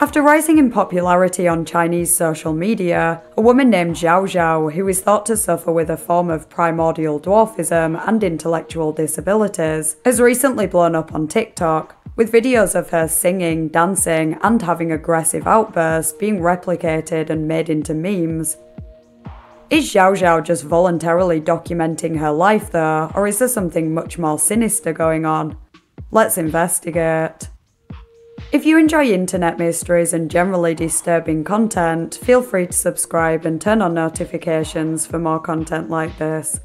After rising in popularity on Chinese social media, a woman named Zhao Zhao, who is thought to suffer with a form of primordial dwarfism and intellectual disabilities, has recently blown up on TikTok, with videos of her singing, dancing, and having aggressive outbursts being replicated and made into memes. Is Zhao Zhao just voluntarily documenting her life though, or is there something much more sinister going on? Let's investigate. If you enjoy internet mysteries and generally disturbing content, feel free to subscribe and turn on notifications for more content like this.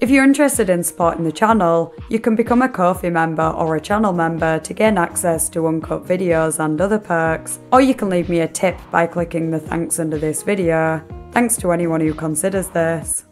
If you're interested in supporting the channel, you can become a Ko-fi member or a channel member to gain access to uncut videos and other perks, or you can leave me a tip by clicking the thanks under this video. Thanks to anyone who considers this.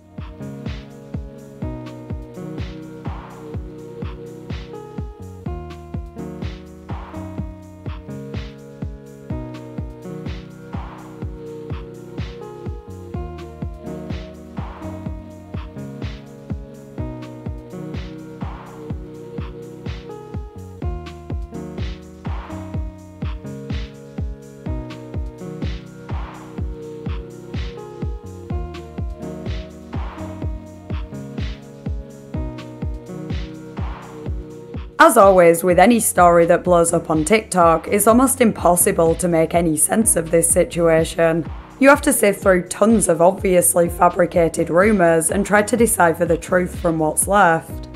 As always, with any story that blows up on TikTok, it's almost impossible to make any sense of this situation. You have to sift through tons of obviously fabricated rumours and try to decipher the truth from what's left.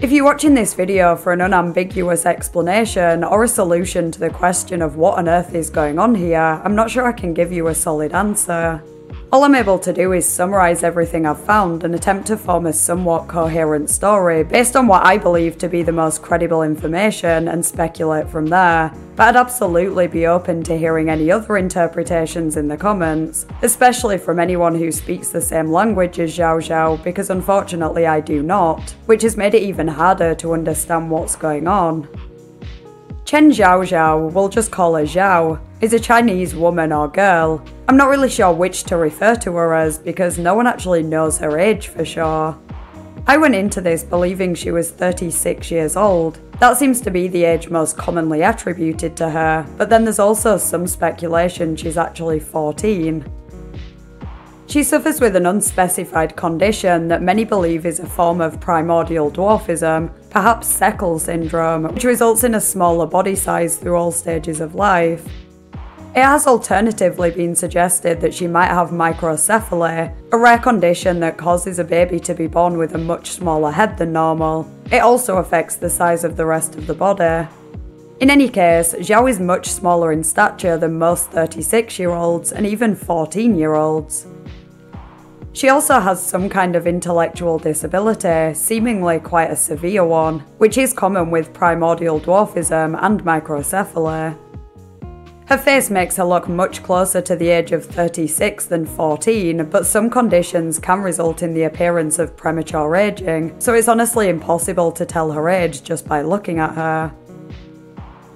If you're watching this video for an unambiguous explanation or a solution to the question of what on earth is going on here, I'm not sure I can give you a solid answer. All I'm able to do is summarise everything I've found and attempt to form a somewhat coherent story based on what I believe to be the most credible information and speculate from there, but I'd absolutely be open to hearing any other interpretations in the comments, especially from anyone who speaks the same language as Zhao Zhao, because unfortunately I do not, which has made it even harder to understand what's going on. Chen Xiao Xiao, we'll just call her Zhao, is a Chinese woman or girl. I'm not really sure which to refer to her as because no one actually knows her age for sure. I went into this believing she was 36 years old. That seems to be the age most commonly attributed to her, but then there's also some speculation she's actually 14. She suffers with an unspecified condition that many believe is a form of primordial dwarfism, perhaps Seckel syndrome, which results in a smaller body size through all stages of life. It has alternatively been suggested that she might have microcephaly, a rare condition that causes a baby to be born with a much smaller head than normal. It also affects the size of the rest of the body. In any case, Zhao is much smaller in stature than most 36-year-olds and even 14-year-olds. She also has some kind of intellectual disability, seemingly quite a severe one, which is common with primordial dwarfism and microcephaly. Her face makes her look much closer to the age of 36 than 14, but some conditions can result in the appearance of premature aging, so it's honestly impossible to tell her age just by looking at her.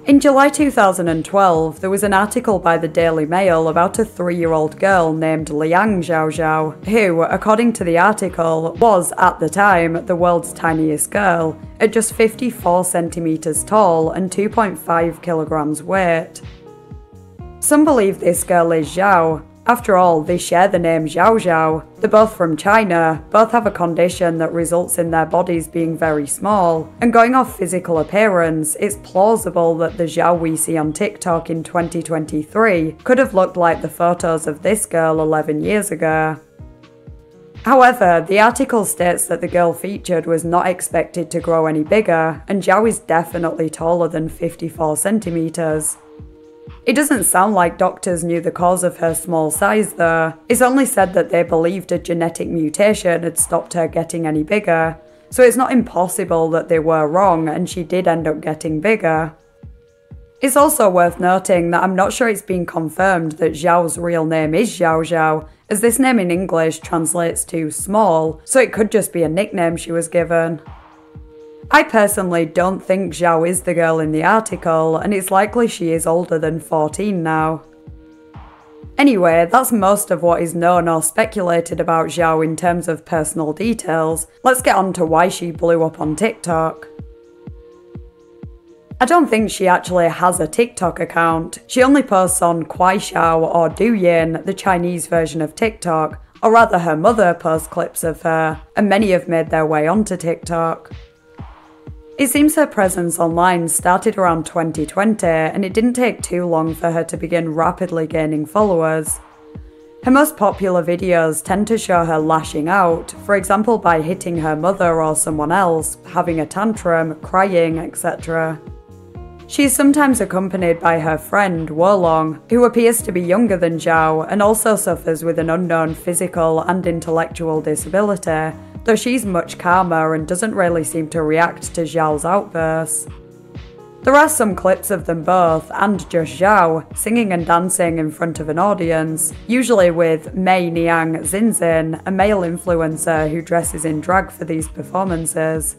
In July 2012, there was an article by the Daily Mail about a 3-year-old girl named Liang Zhao Zhao, who, according to the article, was, at the time, the world's tiniest girl, at just 54 centimetres tall and 2.5 kilograms weight. Some believe this girl is Zhao. After all, they share the name Zhao Zhao. They're both from China, both have a condition that results in their bodies being very small, and going off physical appearance, it's plausible that the Zhao we see on TikTok in 2023 could have looked like the photos of this girl 11 years ago. However, the article states that the girl featured was not expected to grow any bigger, and Zhao is definitely taller than 54 centimeters. It doesn't sound like doctors knew the cause of her small size though. It's only said that they believed a genetic mutation had stopped her getting any bigger, so it's not impossible that they were wrong and she did end up getting bigger. It's also worth noting that I'm not sure it's been confirmed that Zhao's real name is Zhao Zhao, as this name in English translates to small, so it could just be a nickname she was given. I personally don't think Zhao is the girl in the article, and it's likely she is older than 14 now. Anyway, that's most of what is known or speculated about Zhao in terms of personal details. Let's get on to why she blew up on TikTok. I don't think she actually has a TikTok account. She only posts on Kuaishou or Douyin, the Chinese version of TikTok, or rather her mother posts clips of her, and many have made their way onto TikTok. It seems her presence online started around 2020, and it didn't take too long for her to begin rapidly gaining followers. Her most popular videos tend to show her lashing out, for example by hitting her mother or someone else, having a tantrum, crying, etc. She is sometimes accompanied by her friend, Wolong, who appears to be younger than Zhao and also suffers with an unknown physical and intellectual disability, though she's much calmer and doesn't really seem to react to Zhao's outbursts. There are some clips of them both, and just Zhao, singing and dancing in front of an audience, usually with Mei Niang Zinzin, a male influencer who dresses in drag for these performances.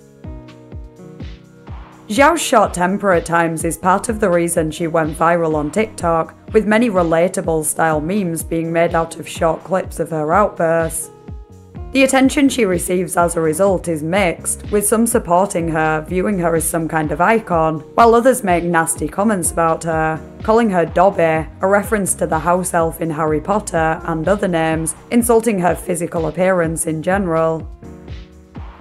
Zhao's short temper at times is part of the reason she went viral on TikTok, with many relatable style memes being made out of short clips of her outbursts. The attention she receives as a result is mixed, with some supporting her, viewing her as some kind of icon, while others make nasty comments about her, calling her Dobby, a reference to the house elf in Harry Potter and other names, insulting her physical appearance in general.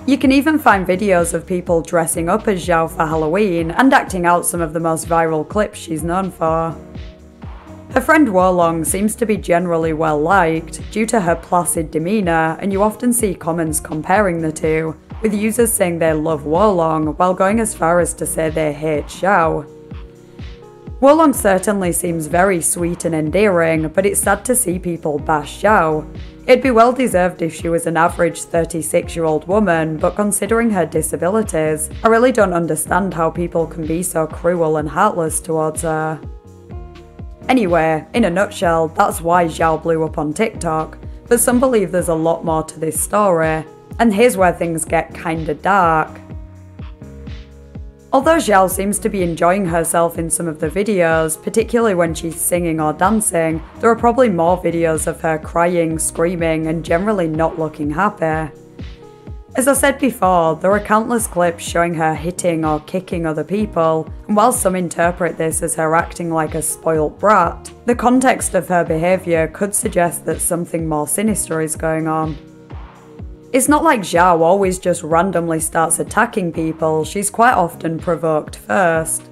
You can even find videos of people dressing up as Zhao for Halloween and acting out some of the most viral clips she's known for. Her friend Wolong seems to be generally well liked due to her placid demeanour, and you often see comments comparing the two, with users saying they love Wolong while going as far as to say they hate Zhao. Wolong certainly seems very sweet and endearing, but it's sad to see people bash Zhao. It'd be well deserved if she was an average 36-year-old woman, but considering her disabilities, I really don't understand how people can be so cruel and heartless towards her. Anyway, in a nutshell, that's why Zhao blew up on TikTok, but some believe there's a lot more to this story, and here's where things get kinda dark. Although Zhao seems to be enjoying herself in some of the videos, particularly when she's singing or dancing, there are probably more videos of her crying, screaming, and generally not looking happy. As I said before, there are countless clips showing her hitting or kicking other people, and while some interpret this as her acting like a spoilt brat, the context of her behaviour could suggest that something more sinister is going on. It's not like Zhao always just randomly starts attacking people, she's quite often provoked first.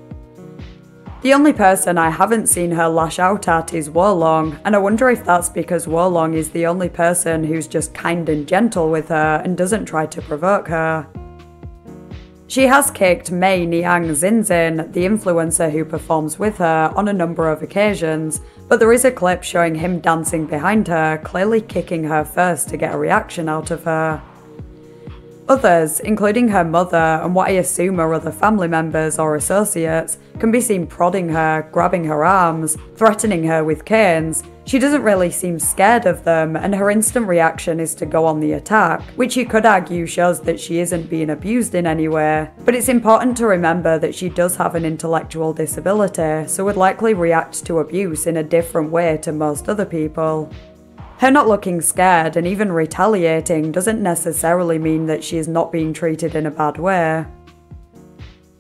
The only person I haven't seen her lash out at is Wolong, and I wonder if that's because Wolong is the only person who's just kind and gentle with her and doesn't try to provoke her. She has kicked Mei Niang Zinzin, the influencer who performs with her, on a number of occasions, but there is a clip showing him dancing behind her, clearly kicking her first to get a reaction out of her. Others, including her mother and what I assume are other family members or associates, can be seen prodding her, grabbing her arms, threatening her with canes. She doesn't really seem scared of them, and her instant reaction is to go on the attack, which you could argue shows that she isn't being abused in any way. But it's important to remember that she does have an intellectual disability, so would likely react to abuse in a different way to most other people. Her not looking scared and even retaliating doesn't necessarily mean that she is not being treated in a bad way.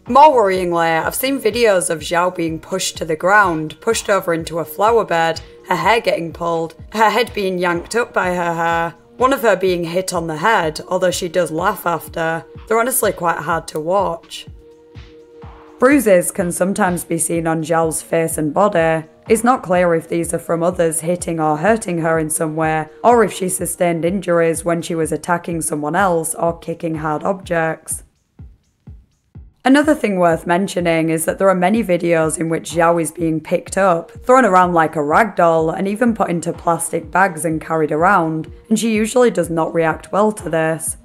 More worryingly, I've seen videos of Zhao being pushed to the ground, pushed over into a flower bed, her hair getting pulled, her head being yanked up by her hair, one of her being hit on the head, although she does laugh after. They're honestly quite hard to watch. Bruises can sometimes be seen on Zhao's face and body. It's not clear if these are from others hitting or hurting her in some way, or if she sustained injuries when she was attacking someone else or kicking hard objects. Another thing worth mentioning is that there are many videos in which Zhao is being picked up, thrown around like a ragdoll, and even put into plastic bags and carried around, and she usually does not react well to this.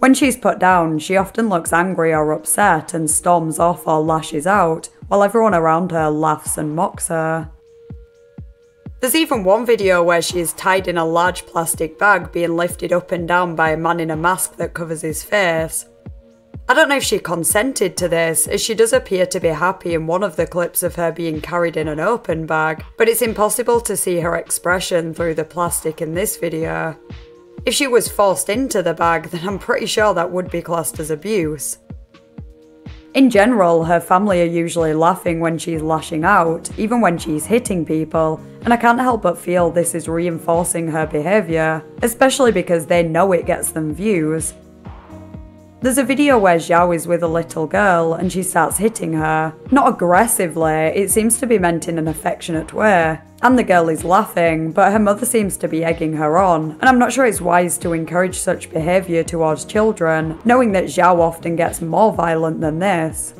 When she's put down, she often looks angry or upset and storms off or lashes out, while everyone around her laughs and mocks her. There's even one video where she is tied in a large plastic bag being lifted up and down by a man in a mask that covers his face. I don't know if she consented to this, as she does appear to be happy in one of the clips of her being carried in an open bag, but it's impossible to see her expression through the plastic in this video. If she was forced into the bag, then I'm pretty sure that would be classed as abuse. In general, her family are usually laughing when she's lashing out, even when she's hitting people, and I can't help but feel this is reinforcing her behaviour, especially because they know it gets them views. There's a video where Zhao is with a little girl and she starts hitting her. Not aggressively, it seems to be meant in an affectionate way. And the girl is laughing, but her mother seems to be egging her on, and I'm not sure it's wise to encourage such behaviour towards children, knowing that Zhao often gets more violent than this.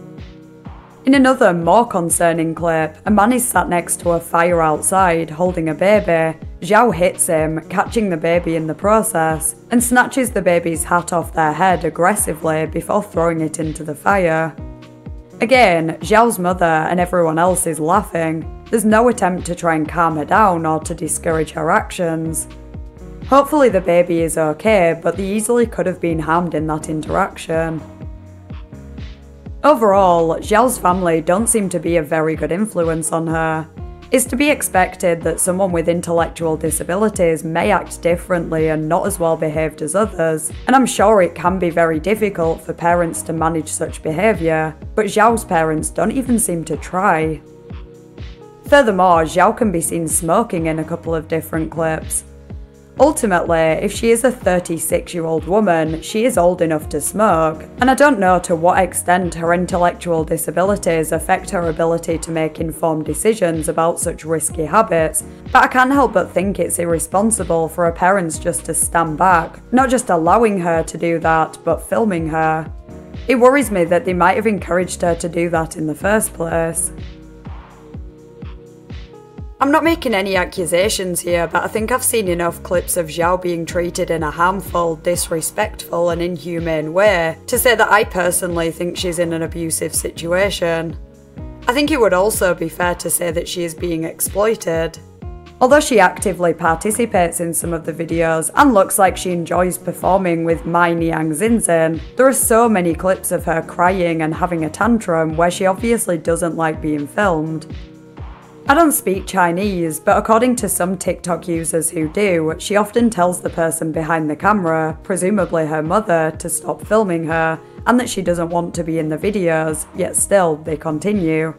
In another, more concerning clip, a man is sat next to a fire outside, holding a baby. Zhao hits him, catching the baby in the process, and snatches the baby's hat off their head aggressively before throwing it into the fire. Again, Zhao's mother and everyone else is laughing. There's no attempt to try and calm her down or to discourage her actions. Hopefully the baby is okay, but they easily could have been harmed in that interaction. Overall, Zhao's family don't seem to be a very good influence on her. It's to be expected that someone with intellectual disabilities may act differently and not as well behaved as others, and I'm sure it can be very difficult for parents to manage such behaviour, but Zhao's parents don't even seem to try. Furthermore, Zhao can be seen smoking in a couple of different clips. Ultimately, if she is a 36-year-old woman, she is old enough to smoke, and I don't know to what extent her intellectual disabilities affect her ability to make informed decisions about such risky habits, but I can't help but think it's irresponsible for her parents just to stand back, not just allowing her to do that, but filming her. It worries me that they might have encouraged her to do that in the first place. I'm not making any accusations here, but I think I've seen enough clips of Zhao being treated in a harmful, disrespectful and inhumane way to say that I personally think she's in an abusive situation. I think it would also be fair to say that she is being exploited. Although she actively participates in some of the videos and looks like she enjoys performing with Mei Niang Zinzin, there are so many clips of her crying and having a tantrum where she obviously doesn't like being filmed. I don't speak Chinese, but according to some TikTok users who do, she often tells the person behind the camera, presumably her mother, to stop filming her, and that she doesn't want to be in the videos, yet still, they continue.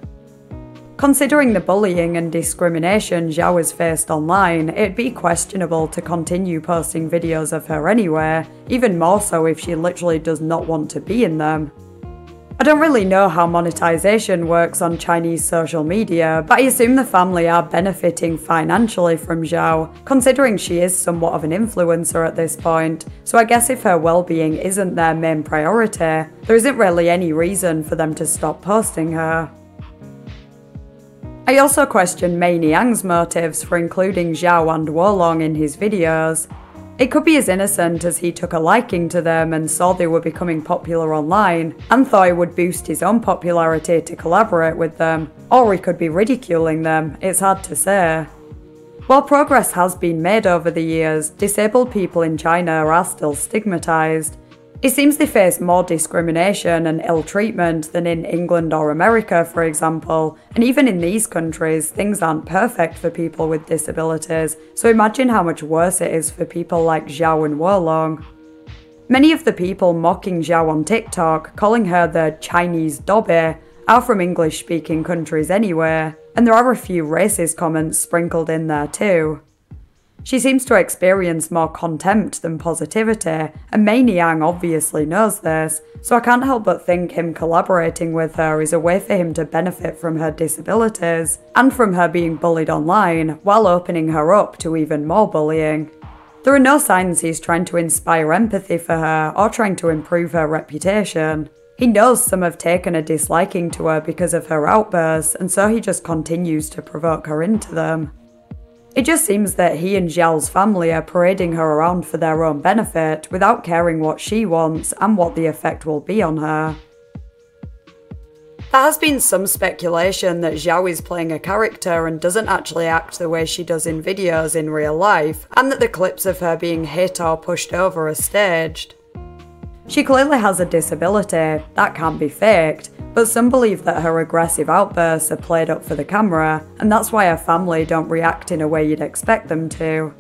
Considering the bullying and discrimination Zhao has faced online, it'd be questionable to continue posting videos of her anywhere, even more so if she literally does not want to be in them. I don't really know how monetization works on Chinese social media, but I assume the family are benefiting financially from Zhao, considering she is somewhat of an influencer at this point, so I guess if her well-being isn't their main priority, there isn't really any reason for them to stop posting her. I also question Mei Niang's motives for including Zhao and Wolong in his videos. It could be as innocent as he took a liking to them and saw they were becoming popular online and thought it would boost his own popularity to collaborate with them, or he could be ridiculing them, it's hard to say. While progress has been made over the years, disabled people in China are still stigmatised. It seems they face more discrimination and ill treatment than in England or America, for example, and even in these countries, things aren't perfect for people with disabilities, so imagine how much worse it is for people like Zhao and Wolong. Many of the people mocking Zhao on TikTok, calling her the Chinese Dobby, are from English-speaking countries anyway, and there are a few racist comments sprinkled in there too. She seems to experience more contempt than positivity, and Mei Niang obviously knows this, so I can't help but think him collaborating with her is a way for him to benefit from her disabilities, and from her being bullied online, while opening her up to even more bullying. There are no signs he's trying to inspire empathy for her, or trying to improve her reputation. He knows some have taken a disliking to her because of her outbursts, and so he just continues to provoke her into them. It just seems that he and Zhao's family are parading her around for their own benefit without caring what she wants and what the effect will be on her. There has been some speculation that Zhao is playing a character and doesn't actually act the way she does in videos in real life, and that the clips of her being hit or pushed over are staged. She clearly has a disability, that can't be faked, but some believe that her aggressive outbursts are played up for the camera, and that's why her family don't react in a way you'd expect them to.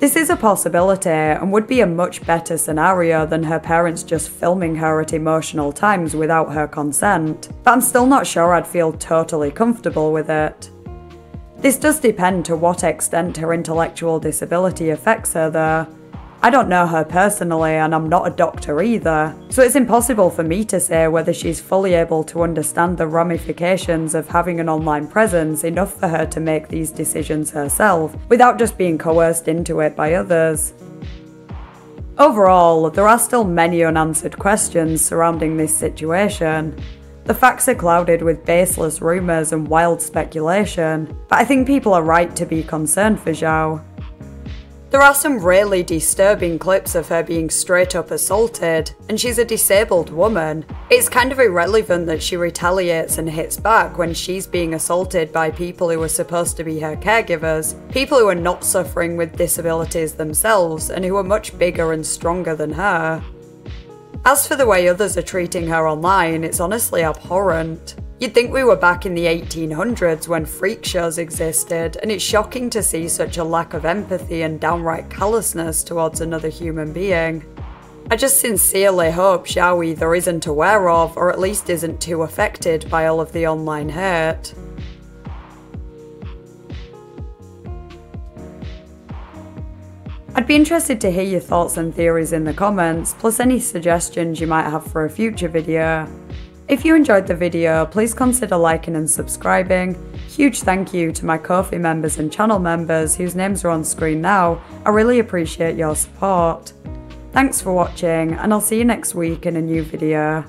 This is a possibility and would be a much better scenario than her parents just filming her at emotional times without her consent, but I'm still not sure I'd feel totally comfortable with it. This does depend to what extent her intellectual disability affects her though. I don't know her personally and I'm not a doctor either, so it's impossible for me to say whether she's fully able to understand the ramifications of having an online presence enough for her to make these decisions herself, without just being coerced into it by others. Overall, there are still many unanswered questions surrounding this situation. The facts are clouded with baseless rumours and wild speculation, but I think people are right to be concerned for Zhao. There are some really disturbing clips of her being straight up assaulted, and she's a disabled woman. It's kind of irrelevant that she retaliates and hits back when she's being assaulted by people who are supposed to be her caregivers, people who are not suffering with disabilities themselves and who are much bigger and stronger than her. As for the way others are treating her online, it's honestly abhorrent. You'd think we were back in the 1800s when freak shows existed, and it's shocking to see such a lack of empathy and downright callousness towards another human being. I just sincerely hope Zhao either isn't aware of, or at least isn't too affected by all of the online hate. I'd be interested to hear your thoughts and theories in the comments, plus any suggestions you might have for a future video. If you enjoyed the video, please consider liking and subscribing. Huge thank you to my Ko-fi members and channel members whose names are on screen now. I really appreciate your support. Thanks for watching, and I'll see you next week in a new video.